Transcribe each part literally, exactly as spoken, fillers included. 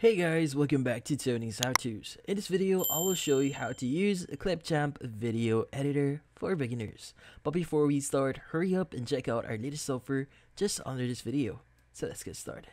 Hey guys, welcome back to Tony's How-To's. In this video, I will show you how to use a Clipchamp video editor for beginners. But before we start, hurry up and check out our latest software just under this video. So let's get started.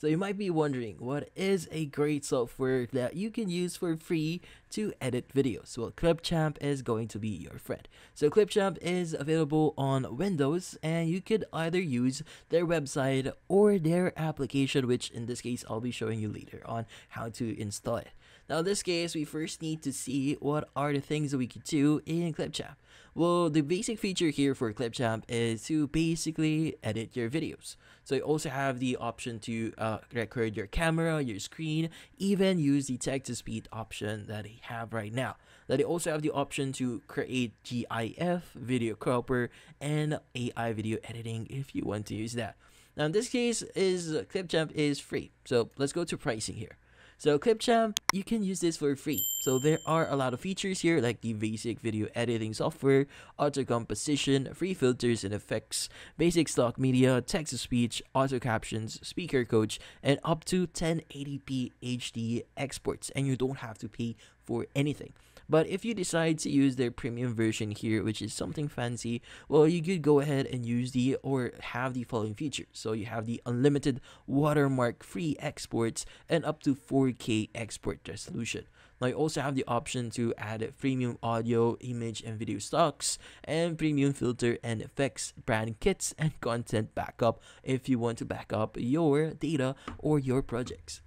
So you might be wondering, what is a great software that you can use for free to edit videos? Well, Clipchamp is going to be your friend. So Clipchamp is available on Windows, and you could either use their website or their application, which in this case, I'll be showing you later on how to install it. Now in this case, we first need to see what are the things that we could do in Clipchamp. Well, the basic feature here for Clipchamp is to basically edit your videos. So you also have the option to uh, Uh, record your camera, your screen, even use the text-to-speech option that they have right now. That they also have the option to create GIF, video cropper, and A I video editing if you want to use that. Now in this case, is uh, Clipchamp is free. So let's go to pricing here. So Clipchamp, you can use this for free. So there are a lot of features here like the basic video editing software, auto composition, free filters and effects, basic stock media, text-to-speech, auto captions, speaker coach, and up to ten eighty p H D exports. And you don't have to pay for anything. But if you decide to use their premium version here, which is something fancy, well, you could go ahead and use the or have the following features. So you have the unlimited watermark free exports and up to four K export resolution. Now you also have the option to add premium audio, image and video stocks, and premium filter and effects, brand kits, and content backup if you want to back up your data or your projects.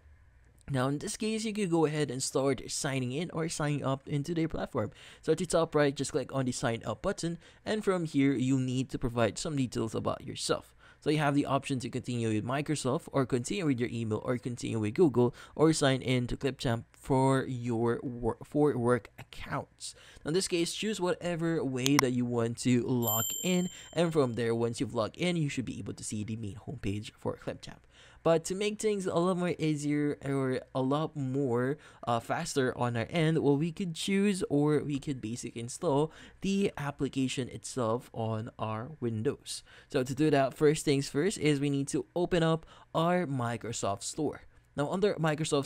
Now in this case, you could go ahead and start signing in or signing up into their platform. So at the top right, just click on the sign up button, and from here you need to provide some details about yourself. So you have the option to continue with Microsoft, or continue with your email, or continue with Google, or sign in to Clipchamp for your work, for work accounts. Now in this case, choose whatever way that you want to log in, and from there, once you've logged in, you should be able to see the main homepage for Clipchamp. But to make things a lot more easier or a lot more uh, faster on our end, well, we could choose or we could basically install the application itself on our Windows. So to do that, first things first is we need to open up our Microsoft Store. Now, under Microsoft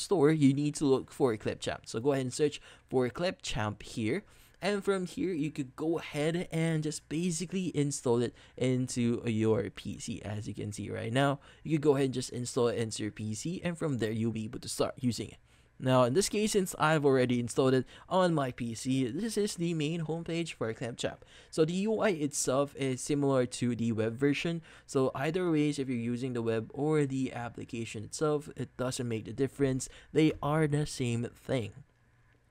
Store, you need to look for Clipchamp. So go ahead and search for Clipchamp here. And from here, you could go ahead and just basically install it into your P C. As you can see right now, you could go ahead and just install it into your P C. And from there, you'll be able to start using it. Now, in this case, since I've already installed it on my P C, this is the main homepage for Clipchamp. So the U I itself is similar to the web version. So either ways, if you're using the web or the application itself, it doesn't make the difference. They are the same thing.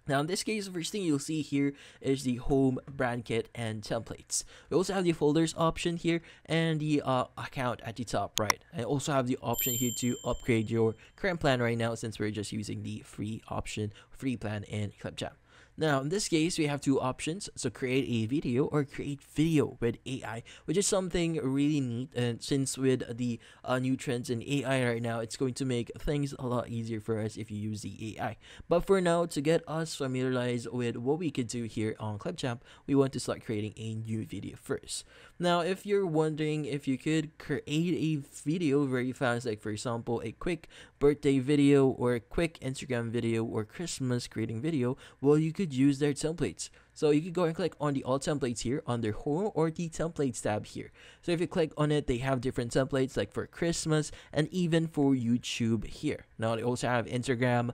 Now in this case, the first thing you'll see here is the home, brand kit, and templates. We also have the folders option here and the uh, account at the top right. I also have the option here to upgrade your current plan right now since we're just using the free option, free plan in Clipchamp. Now in this case, we have two options. So create a video or create video with A I, which is something really neat. And since with the uh, new trends in A I right now, it's going to make things a lot easier for us if you use the A I. But for now, to get us familiarized with what we could do here on Clipchamp, we want to start creating a new video first. Now, if you're wondering if you could create a video very fast, like for example, a quick birthday video or a quick Instagram video or Christmas creating video, well, you could use their templates. So you could go and click on the all templates here under home or the templates tab here. So if you click on it, they have different templates like for Christmas and even for YouTube here. Now they also have Instagram,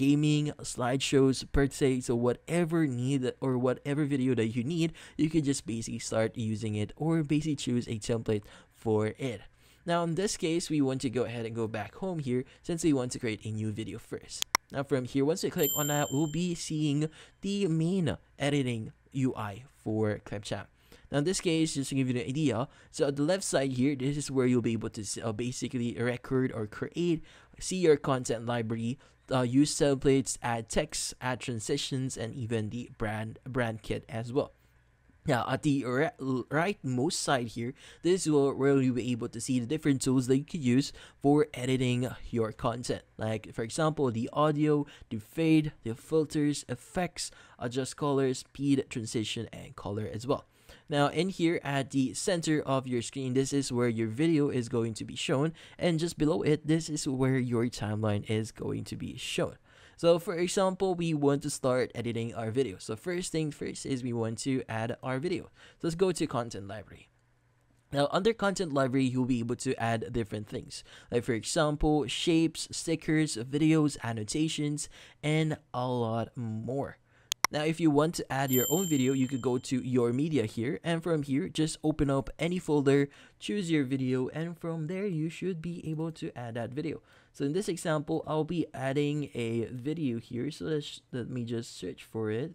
gaming, slideshows, birthday. So whatever need or whatever video that you need, you could just basically start using it or basically choose a template for it. Now in this case, we want to go ahead and go back home here since we want to create a new video first. Now from here, once you click on that, we'll be seeing the main editing U I for Clipchamp. Now in this case, just to give you an idea, so at the left side here, this is where you'll be able to uh, basically record or create, see your content library, uh, use templates, add text, add transitions, and even the brand brand kit as well. Now, at the rightmost side here, this will where you'll be able to see the different tools that you could use for editing your content. Like, for example, the audio, the fade, the filters, effects, adjust color, speed, transition, and color as well. Now in here at the center of your screen, this is where your video is going to be shown, and just below it, this is where your timeline is going to be shown. So for example, we want to start editing our video. So first thing first is we want to add our video. So let's go to content library. Now under content library, you'll be able to add different things. Like for example, shapes, stickers, videos, annotations, and a lot more. Now if you want to add your own video, you could go to your media here, and from here just open up any folder, choose your video, and from there you should be able to add that video. So in this example, I'll be adding a video here, so let's, let me just search for it.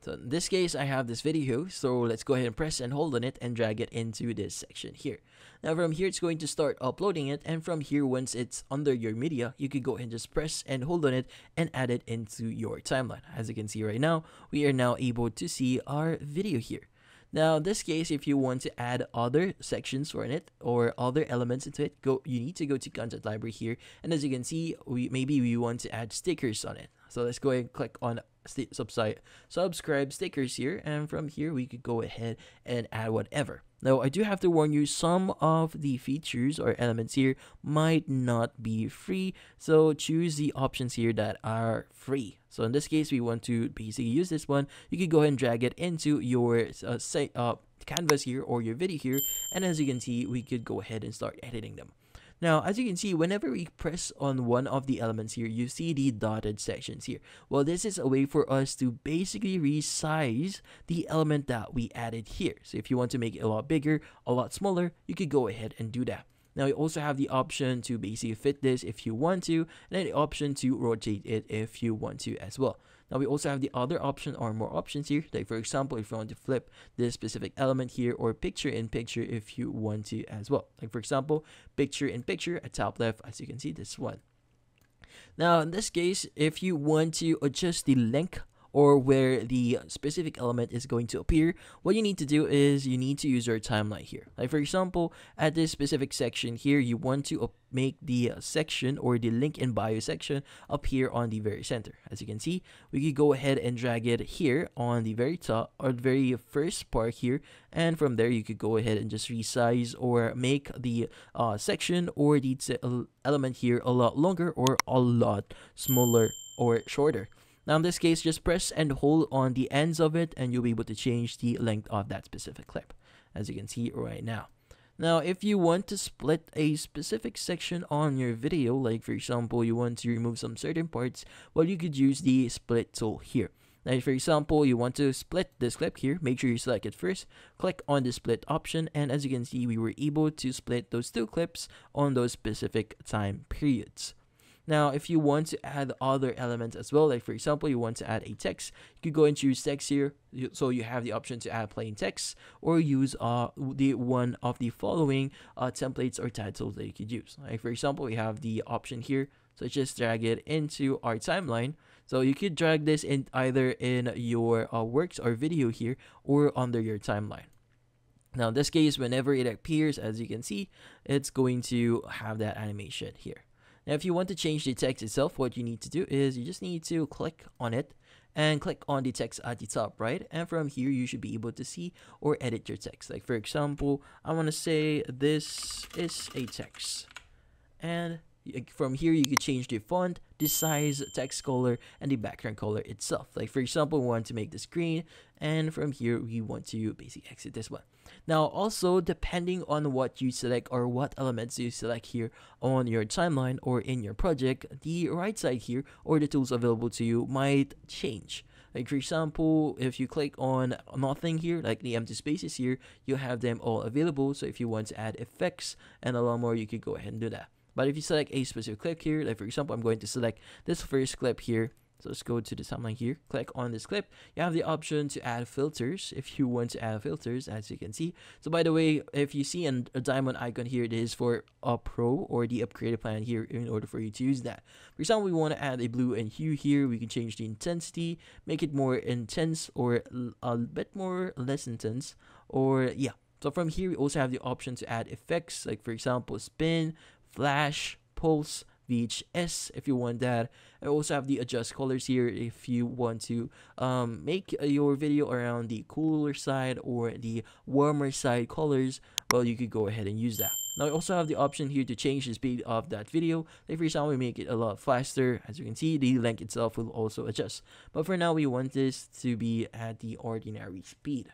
So in this case, I have this video, so let's go ahead and press and hold on it and drag it into this section here. Now from here, it's going to start uploading it, and from here, once it's under your media, you could go ahead and just press and hold on it and add it into your timeline. As you can see right now, we are now able to see our video here. Now in this case, if you want to add other sections for it or other elements into it, go you need to go to content library here, and as you can see, we maybe we want to add stickers on it. So let's go ahead and click on Subscribe, subscribe stickers here, and from here we could go ahead and add whatever. Now I do have to warn you, some of the features or elements here might not be free, so choose the options here that are free. So in this case, we want to basically use this one. You could go ahead and drag it into your uh, say, uh, canvas here or your video here, and as you can see, we could go ahead and start editing them. Now, as you can see, whenever we press on one of the elements here, you see the dotted sections here. Well, this is a way for us to basically resize the element that we added here. So if you want to make it a lot bigger, a lot smaller, you could go ahead and do that. Now, you also have the option to basically fit this if you want to, and then the option to rotate it if you want to as well. Now, we also have the other option or more options here. Like, for example, if you want to flip this specific element here, or picture in picture if you want to as well. Like, for example, picture in picture at top left, as you can see, this one. Now, in this case, if you want to adjust the length or where the specific element is going to appear, what you need to do is you need to use your timeline here. Like for example, at this specific section here, you want to make the section or the link in bio section appear on the very center. As you can see, we could go ahead and drag it here on the very top or very first part here, and from there you could go ahead and just resize or make the uh, section or the element here a lot longer or a lot smaller or shorter. Now in this case, just press and hold on the ends of it, and you'll be able to change the length of that specific clip, as you can see right now. Now if you want to split a specific section on your video, like for example, you want to remove some certain parts, well, you could use the split tool here. Now for example, you want to split this clip here, make sure you select it first, click on the split option, and as you can see, we were able to split those two clips on those specific time periods. Now, if you want to add other elements as well, like for example, you want to add a text, you could go and choose text here. So you have the option to add plain text or use uh, the one of the following uh, templates or titles that you could use. Like for example, we have the option here. So just drag it into our timeline. So you could drag this in either in your uh, works or video here or under your timeline. Now, in this case, whenever it appears, as you can see, it's going to have that animation here. Now, if you want to change the text itself, what you need to do is you just need to click on it and click on the text at the top right. And from here, you should be able to see or edit your text. Like, for example, I want to say this is a text. And from here, you could change the font, the size, text color, and the background color itself. Like, for example, we want to make this green. And from here, we want to basically exit this one. Now, also, depending on what you select or what elements you select here on your timeline or in your project, the right side here or the tools available to you might change. Like, for example, if you click on nothing here, like the empty spaces here, you have them all available. So if you want to add effects and a lot more, you could go ahead and do that. But if you select a specific clip here, like for example, I'm going to select this first clip here. So let's go to the timeline here, click on this clip. You have the option to add filters if you want to add filters, as you can see. So by the way, if you see an, a diamond icon here, it is for a pro or the upgraded plan here in order for you to use that. For example, we want to add a blue and hue here. We can change the intensity, make it more intense or a bit more less intense, or yeah. So from here, we also have the option to add effects, like for example, spin, flash, pulse, V H S if you want that. I also have the adjust colors here if you want to um, make your video around the cooler side or the warmer side colors. Well, you could go ahead and use that. Now, I also have the option here to change the speed of that video. Like for example, we make it a lot faster. As you can see, the length itself will also adjust. But for now, we want this to be at the ordinary speed.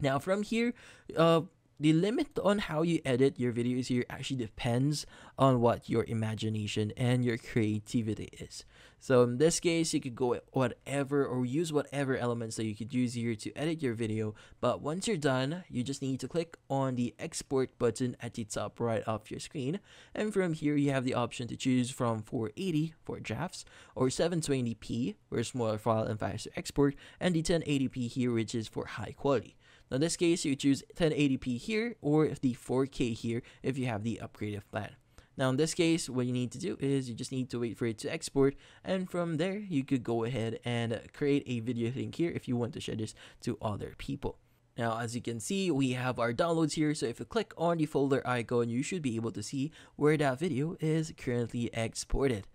Now, from here, uh, the limit on how you edit your videos here actually depends on what your imagination and your creativity is. So in this case, you could go whatever or use whatever elements that you could use here to edit your video. But once you're done, you just need to click on the export button at the top right of your screen. And from here, you have the option to choose from four eighty for drafts or seven twenty p for smaller file and faster export, and the ten eighty p here, which is for high quality. Now, in this case, you choose ten eighty p here or the four K here if you have the upgraded plan. Now, in this case, what you need to do is you just need to wait for it to export. And from there, you could go ahead and create a video link here if you want to share this to other people. Now, as you can see, we have our downloads here. So if you click on the folder icon, you should be able to see where that video is currently exported.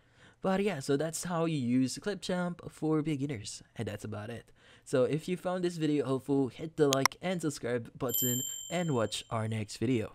But yeah, so that's how you use Clipchamp for beginners. And that's about it. So if you found this video helpful, hit the like and subscribe button and watch our next video.